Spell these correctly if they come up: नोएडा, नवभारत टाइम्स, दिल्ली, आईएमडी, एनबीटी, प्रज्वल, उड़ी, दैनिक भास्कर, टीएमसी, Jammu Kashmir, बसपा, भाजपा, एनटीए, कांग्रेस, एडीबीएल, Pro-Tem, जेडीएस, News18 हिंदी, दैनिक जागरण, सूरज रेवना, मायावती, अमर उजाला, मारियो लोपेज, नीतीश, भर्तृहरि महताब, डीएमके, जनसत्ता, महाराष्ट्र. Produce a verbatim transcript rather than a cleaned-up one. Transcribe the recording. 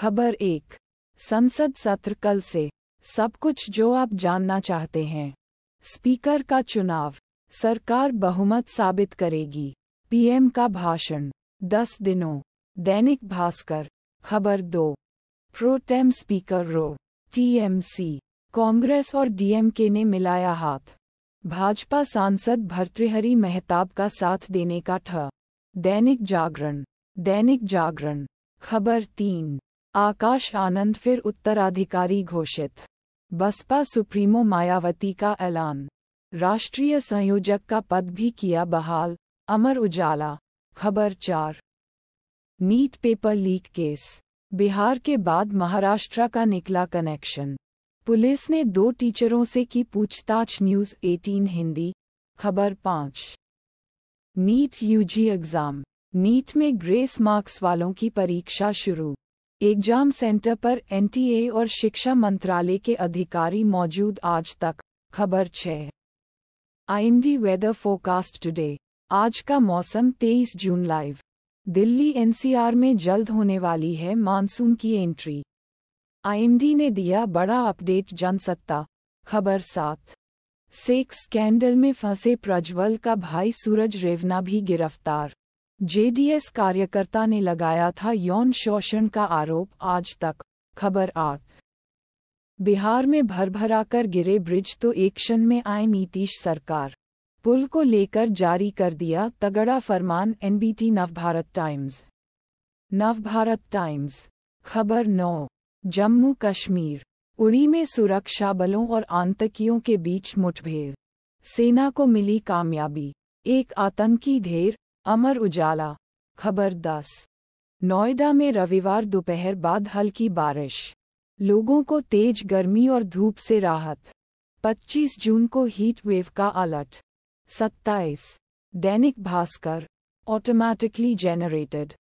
खबर एक। संसद सत्र कल से, सब कुछ जो आप जानना चाहते हैं। स्पीकर का चुनाव, सरकार बहुमत साबित करेगी, पीएम का भाषण, दस दिनों। दैनिक भास्कर। खबर दो। Pro tem speaker row, टीएमसी, कांग्रेस और डीएमके ने मिलाया हाथ, भाजपा सांसद भर्तृहरि महताब का साथ देने का ठ। दैनिक जागरण। दैनिक जागरण। खबर तीन। आकाश आनंद फिर उत्तराधिकारी घोषित, बसपा सुप्रीमो मायावती का ऐलान, राष्ट्रीय संयोजक का पद भी किया बहाल। अमर उजाला। खबर चार। NEET paper leak case, Bihar के बाद महाराष्ट्र का निकला कनेक्शन, पुलिस ने दो टीचरों से की पूछताछ। न्यूज़ अठारह हिंदी। खबर पाँच। नीट यूजी एग्ज़ाम, नीट में ग्रेस मार्क्स वालों की परीक्षा शुरू, एग्जाम सेंटर पर एनटीए और शिक्षा मंत्रालय के अधिकारी मौजूद। आज तक। खबर छः। आईएमडी वेदर फोरकास्ट टुडे, आज का मौसम तेईस जून लाइव, दिल्ली एनसीआर में जल्द होने वाली है मानसून की एंट्री, आईएमडी ने दिया बड़ा अपडेट। जनसत्ता। खबर सात। सेक्स स्कैंडल में फंसे प्रज्वल का भाई सूरज रेवना भी गिरफ्तार, जेडीएस कार्यकर्ता ने लगाया था यौन शोषण का आरोप। आज तक। खबर आठ। बिहार में भरभरा कर गिरे ब्रिज तो एक्शन में आए नीतीश सरकार, पुल को लेकर जारी कर दिया तगड़ा फरमान एनबीटी। नवभारत टाइम्स। नवभारत टाइम्स। खबर नौ। जम्मू कश्मीर, उड़ी में सुरक्षा बलों और आतंकियों के बीच मुठभेड़, सेना को मिली कामयाबी, एक आतंकी ढेर। अमर उजाला। खबर दस। नोएडा में रविवार दोपहर बाद हल्की बारिश, लोगों को तेज गर्मी और धूप से राहत, पच्चीस जून को हीट वेव का अलर्ट। सत्ताईस। दैनिक भास्कर। Automatically generated.